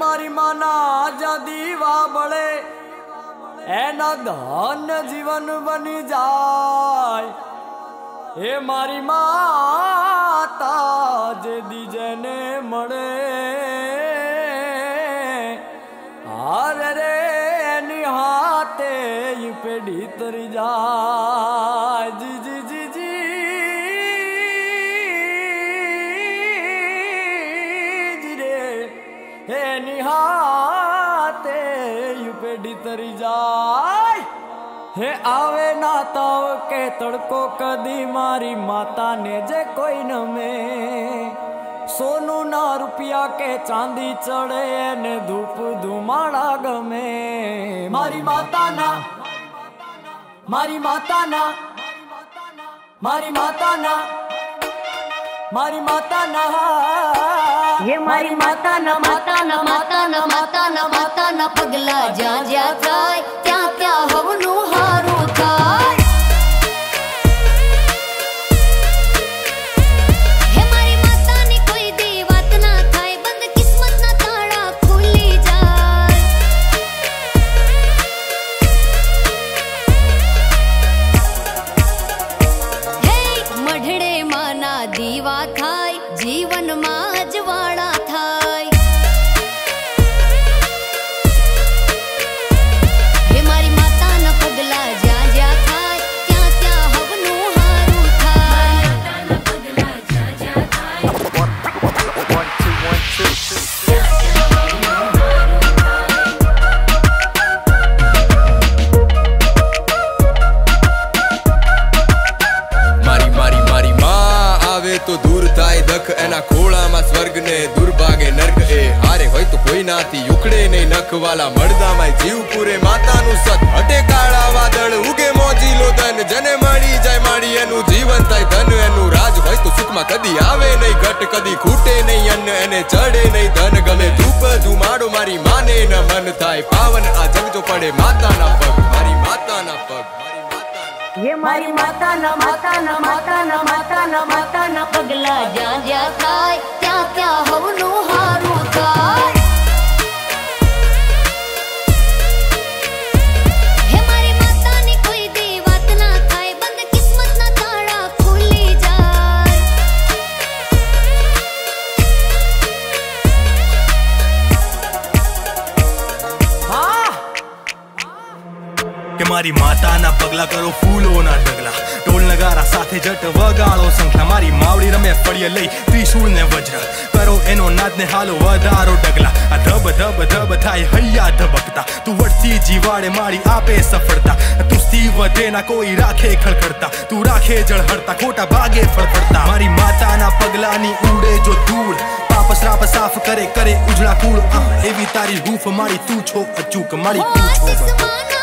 मारी माना आजादी वा बड़े एना धन जीवन बनी जाए। हे मारी माता जे दीजने मड़े हार रे निहाते ये पेढ़ी तरी जाए। जी जी जी निहाते यू पेढ़ी तरी जाए। हे आवे ना ताव के तड़को कदी मारी माता ने जे कोई न में सोनू ना रुपया के चांदी चढ़े ने धूप धुमाड़ा गमे। मारी माता ना मारी माता ना मारी माता ना मारी माता ना ये मारी माता ना माता ना माता ना माता ना माता ना पगला जा जा जाए क्या क्या हवनु हारू थाय। हे मारी माता ने कोई देवात ना थाय बंद किस्मत ना ताड़ा खुली जाए। हे मढ़ड़े माना दीवा थाय जीवन मां अजवाड़ा थाय। हे मारी माता ना पगला जा जा थाय क्या क्या हवनु हारू थाय। मारी माता ना पगला जा जा थाय क्या क्या हवनु हारू थाय। मारी मारी मारी मां आवे तो दूर थाय दख एना खोला मा स्वर्ग ने दुर्भागे नर्क ए हारे होय तो कोई नाती उकड़े नहीं नख वाला मर्दा माय जीव पूरे माता नु सत हटे काला वादळ उगे मोजी लोदन जने मड़ी जाय माड़ी एनु जीवन थाय धन एनु राज होय तो सुख मा कदी आवे नहीं घट कदी खूटे नहीं अन्न एने चढ़े नहीं धन गमे धूप धुमाड़ो मारी माने न मन थाय पावन आ जग जो पड़े माता ना पग मारी माता ना पग। ये मारी माता ना माता ना माता ना माता ना माता ना पगला जा जा थाय क्या क्या हवनु हारू थाय। हे मारी माता ने कोई देवात ना थाय बंद किस्मत ना ताड़ा खुली जाए। के मारी माता ना पगला करो फूलो ना ढगला ढोल नगारा साथे जट वगाड़ो संख्या मारी मावड़ी रमे फड़िये लई त्रिशूल ने वज्र करो एनो नाद ने हालो वधारो डगला आ धब धब धब थाय हैया धबकता तू वड़ती जीवाड़े मारी आपे सफलता तुस्ती वधे ना कोई राखे खड़खड़ता तू राखे जड़हड़ता खोटा भागे फड़फड़ता। मारी माता ना पगला नी उड़े जो धूल पाप श्राप साफ करे करे उजड़ा कूड़ एवी तारी गूफ मारी तू छो अचूक मारी तू छो।